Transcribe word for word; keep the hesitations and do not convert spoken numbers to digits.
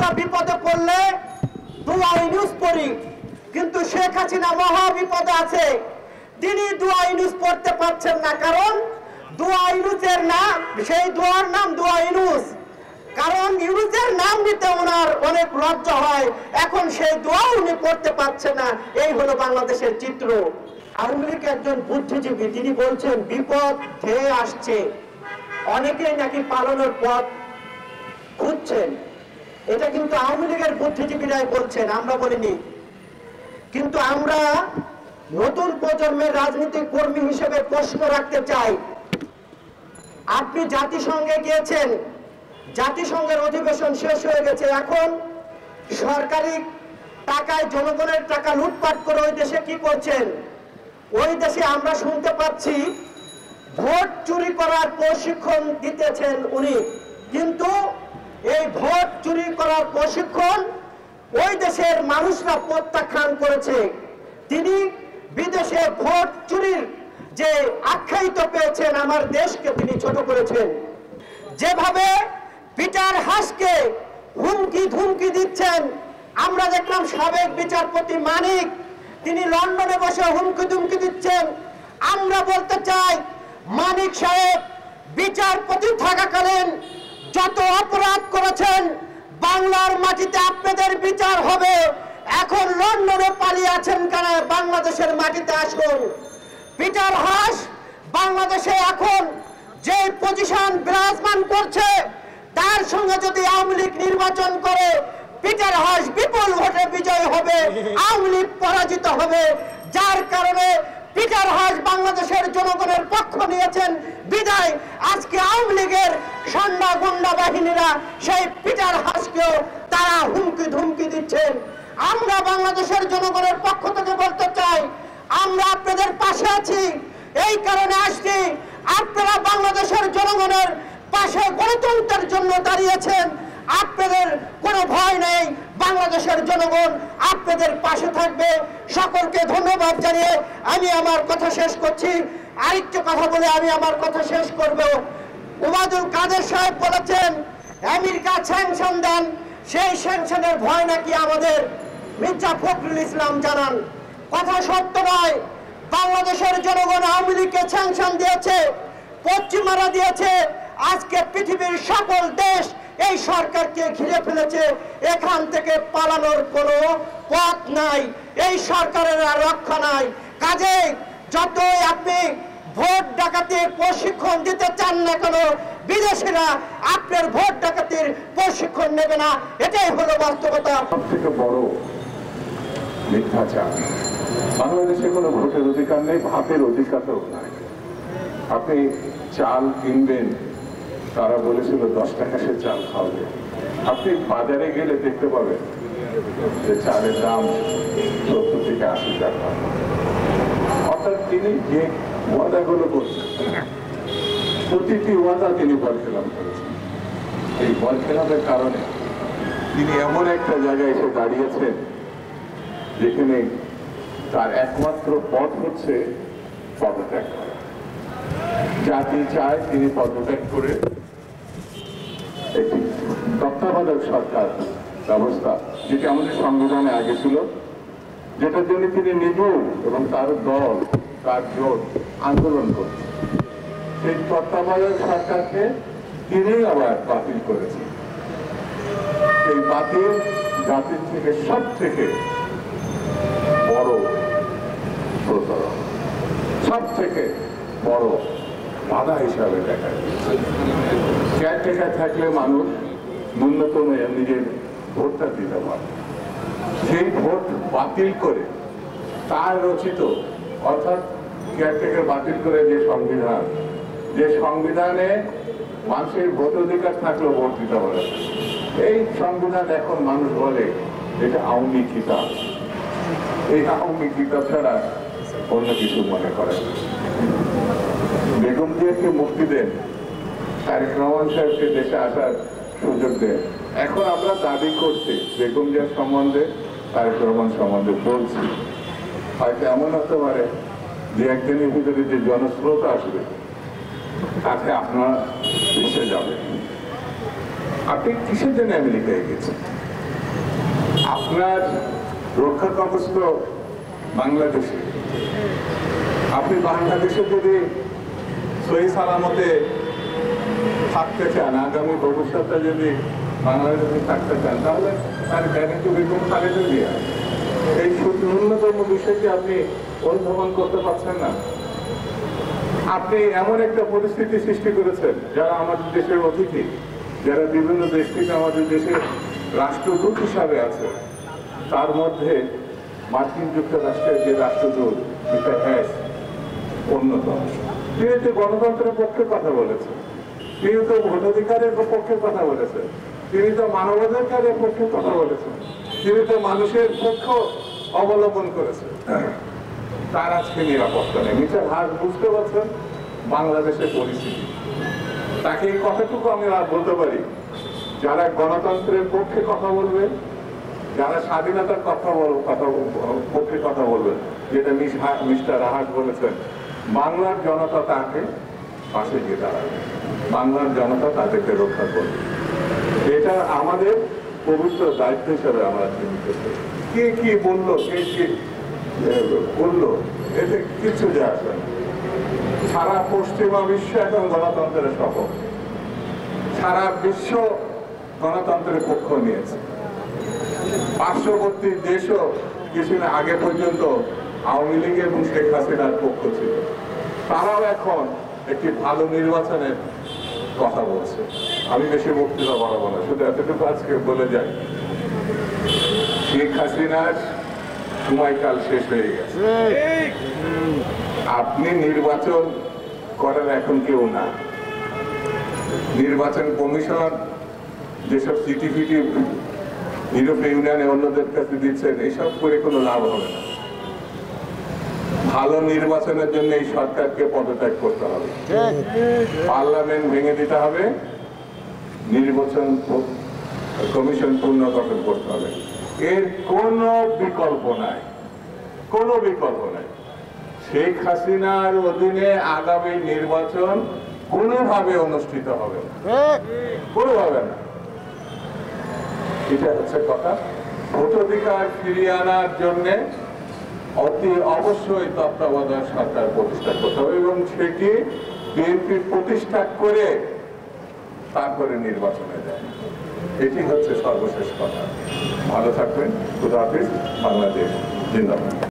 আমরা বিপদে পড়লে দোয়া ইউনুস পড়ি, কিন্তু শেখ হাসিনা মহা বিপদে আছে। তিনি দোয়া ইউনুস পড়তে পারছেন না, কারণ দোয়া ইউনুসের নাম, সেই দোয়ার নাম দোয়া ইউনুস। কারণ ইউনুসের নাম নিতে ওনার অনেক লজ্জা হয়, এখন সেই দোয়া উনি পড়তে পারছে না। এই হলো বাংলাদেশের চিত্র। আওয়ামী লীগ একজন বুদ্ধিজীবী, তিনি বলছেন বিপদ ধেয়ে আসছে, অনেকেই নাকি পালানোর পথ খুঁজছেন। এটা কিন্তু আওয়ামী লীগের বুদ্ধিজীবীরাই বলছেন, আমরা বলিনি। কিন্তু আমরা নতুন প্রজন্মের রাজনৈতিক কর্মী হিসেবে প্রশ্ন রাখতে চাই, আপনি জাতিসংঘে গিয়েছেন, জাতিসংঘের অধিবেশন শেষ হয়ে গেছে, এখন সরকারি টাকায় জনগণের টাকা লুটপাট করে ওই দেশে কি করছেন? ওই দেশে আমরা শুনতে পাচ্ছি ভোট চুরি করার প্রশিক্ষণ দিতেছেন উনি, কিন্তু এই ভোট চুরি করার প্রশিক্ষণ ওই দেশের মানুষরা প্রত্যাখ্যান করেছে। তিনি বিদেশে ভোট চুরির যে আখ্যায়িত পেয়েছেন, আমার দেশকে তিনি ছোট করেছেন। যেভাবে পিটার হাসকে হুমকি ধুমকি দিচ্ছেন, আমরা দেখলাম সাবেক বিচারপতি মানিক তিনি লন্ডনে বসে হুমকি ধুমকি দিচ্ছেন। আমরা বলতে চাই, মানিক সাহেব বিচারপতি থাকাকালীন যত অপরাধ করেছেন বাংলার মাটিতে আপনাদের বিচার হবে। এখন লন্ডনে পালিয়ে আছেন কেন? বাংলাদেশের মাটিতে আসুন। পিটার হাস বাংলাদেশে এখন যে পজিশন বিরাজমান করছে, তার সঙ্গে যদি আওয়ামী লীগ নির্বাচন করে পিটার হাস বিপুল ভোটে বিজয় হবে, আওয়ামী লীগ পরাজিত হবে। যার কারণে পিটার হাস বাংলাদেশের জনগণের পক্ষ নিয়েছেন, বিদায় আজকে আওয়ামী লীগের সন্ধ্যা গুন্ডা বাহিনীরা সেই পিটার হাসকেও তারা হুমকি ধুমকি দিচ্ছেন। আমরা বাংলাদেশের জনগণের পক্ষ থেকে বলতে চাই, আমরা আপনাদের পাশে আছি, এই কারণে আসছি আপনারা বাংলাদেশের জনগণের পাশে গণতন্ত্রের জন্য দাঁড়িয়েছেন। আপনাদের কোনো ভয় নেই, বাংলাদেশের জনগণ আপনাদের পাশে থাকবে। সকলকে ধন্যবাদ জানিয়ে আমি আমার কথা শেষ করছি। আরেকটু কথা বলে আমি আমার কথা শেষ করব। ওবায়দুল কাদের সাহেব বলেছেন আমেরিকা স্যাংশন দেন, সেই স্যাংশনের ভয় নাকি আমাদের। মির্জা ফখরুল ইসলাম জানান, কথা সত্য নয়। বাংলাদেশের জনগণ আওয়ামী লীগকে স্যাংশন দিয়েছে, পশ্চিমারা দিয়েছে। আজকে পৃথিবীর সকল দেশ এই সরকারকে ঘিরে ফেলেছে, এখান থেকে পালানোর কোনো পথ নাই, এই সরকারের আর রক্ষা নাই। কাজেই যতই আপনি ভোট ডাকাতির প্রশিক্ষণ দিতে চান না কেন, বিদেশিরা আপনার ভোট ডাকাতির প্রশিক্ষণ নেবে না, এটাই হলো বাস্তবতা। সবথেকে বড় মিথ্যাচার, বাংলাদেশে কোনো ভোটের অধিকার নেই, ভাতের অধিকারও নাই। আপনি চাল কিনবেন, তারা বলেছিল দশ টাকা সে চাল খাওয়াবে। আপনি বাজারে গেলে দেখতে পাবেন যে চালের দাম সত্তর থেকে আশি টাকা। অর্থাৎ তিনি যে ওয়াদাগুলো করছেন, প্রতিটি ওয়াদা তিনি বরখেলাপ করেছেন। এই বরখেলাপের কারণে তিনি এমন একটা জায়গায় এসে দাঁড়িয়েছেন যেখানে তার একমাত্র পথ হচ্ছে পদত্যাগ করা। জাতি চায় তিনি পদত্যাগ করে একটি তত্ত্বাবধায়ক সরকার ব্যবস্থা, যেটি আমাদের সংবিধানে আগে ছিল, যেটার জন্য তিনি নিজেও এবং তার দল, তার জোট আন্দোলন করছে। সেই তত্ত্বাবধায়ক সরকারকে তিনি আবার বাতিল করেছেন। সেই বাতিল জাতির থেকে সব থেকে বড় প্রতারণা, সব থেকে বড় বাধা হিসাবে দেখা দিয়েছে। কেয়ারটেকার থাকলে মানুষ ন্যূনতম নিজের ভোটটা দিতে পারে, সেই ভোট বাতিল করে তার রচিত, অর্থাৎ কেয়ারটেকার বাতিল করে যে সংবিধান, যে সংবিধানে মানুষের ভোট অধিকার থাকলেও ভোট দিতে পারে, এই সংবিধান এখন মানুষ বলে এটা আওয়ামী কিতাব। এই আওয়ামী কিতাব ছাড়া অন্য কিছু মনে করে। বেগম জিয়াকে মুক্তি দেন, তারেক রহমান সাহেবকে দেশে আসার সুযোগ দেন। এখন আমরা দাবি করছি বেগম জিয়ার সম্বন্ধে, তারেক রহমান সম্বন্ধে বলছি, হয়তো এমন হতে পারে যে একদিনের ভিতরে যে জনস্রোত আসবে তাতে আপনার দেশে যাবে। আপনি কিসের জন্য আমেরিকায় গেছেন? আপনার রক্ষা কবচ তো বাংলাদেশ। আপনি বাংলাদেশে যদি সহি সালামতে থাকতে চান, আগামী ভবিষ্যৎটা যদি বাংলাদেশে থাকতে চান, তাহলে তার গ্যারেন্টি বেগম খালেদা জিয়া এই ন্যূনতম বিষয়টি আপনি অনুধাবন করতে পারছেন না। আপনি এমন একটা পরিস্থিতি সৃষ্টি করেছেন যারা আমাদের দেশের অতিথি, যারা বিভিন্ন দেশ থেকে আমাদের দেশে রাষ্ট্রদূত হিসাবে আছে, তার মধ্যে মার্কিন যুক্তরাষ্ট্রের যে রাষ্ট্রদূত মিস্টার হ্যাস অন্যতম। তিনি তো গণতন্ত্রের পক্ষে কথা বলেছেন, তিনি তো ভোটাধিকারের পক্ষে কথা বলেছেন, তিনি তো মানবাধিকারের পক্ষে কথা বলেছেন, তিনি তো মানুষের পক্ষ অবলম্বন করেছেন। তার আজকে নিরাপত্তা নেই। মিস্টার হ্যাস বুঝতে পারছেন বাংলাদেশের পরিস্থিতি। তাকে এই কথাটুকু আমি আর বলতে পারি, যারা গণতন্ত্রের পক্ষে কথা বলবে, যারা স্বাধীনতার কথা পক্ষে কথা বলবেন, যেটা মিস্টার হ্যাস বলেছেন, বাংলার জনতা তাকে পাশে গিয়ে দাঁড়াবে, বাংলার জনতা তাদেরকে রক্ষা করবে। এটা আমাদের পবিত্র দায়িত্ব হিসাবে আমরা চিহ্নিত করি। কে কি বললো, কে কি বললো, এতে কিছু যায় আসে না। সারা পশ্চিমা বিশ্ব এখন গণতন্ত্রের সপক্ষে, সারা বিশ্ব গণতন্ত্রের পক্ষ নিয়েছে। পার্শ্ববর্তী দেশও কিছুদিন আগে পর্যন্ত আওয়ামী লীগ এবং শেখ হাসিনার পক্ষ ছিল, তারাও এখন একটি ভালো নির্বাচনের কথা বলছে। আমি বেশি বক্তৃতা বাড়াবো না, শুধু এতটুকু আজকে বলে যাই, শেখ হাসিনার সময়কাল শেষ হয়ে গেছে। আপনি নির্বাচন করেন এখন কেউ না, নির্বাচন কমিশন যেসব চিঠি ফিটি ইউরোপীয় ইউনিয়নে অন্যদের কাছে দিচ্ছেন, এসব করে কোনো লাভ হবে না। ভালো নির্বাচনের জন্য এই সরকারকে পদত্যাগ করতে হবে, পার্লামেন্ট ভেঙে দিতে হবে, নির্বাচন কমিশন পুনর্গঠন করতে হবে। এর কোনো বিকল্প নাই, কোনো বিকল্প নাই। শেখ হাসিনার অধীনে আগামী নির্বাচন কোনোভাবে অনুষ্ঠিত হবে না, কোনোভাবে না। এটা হচ্ছে কথা। ভোটাধিকার ফিরিয়ে আনার জন্যে অতি অবশ্যই তত্ত্বাবধায়ক সরকার প্রতিষ্ঠা করতে হবে, এবং সেটি বিএনপি প্রতিষ্ঠা করে তারপরে নির্বাচনে যায়। এটি হচ্ছে সর্বশেষ কথা। ভালো থাকবেন, খুদা হাফেজ, বাংলাদেশ জিন্দাবাদ।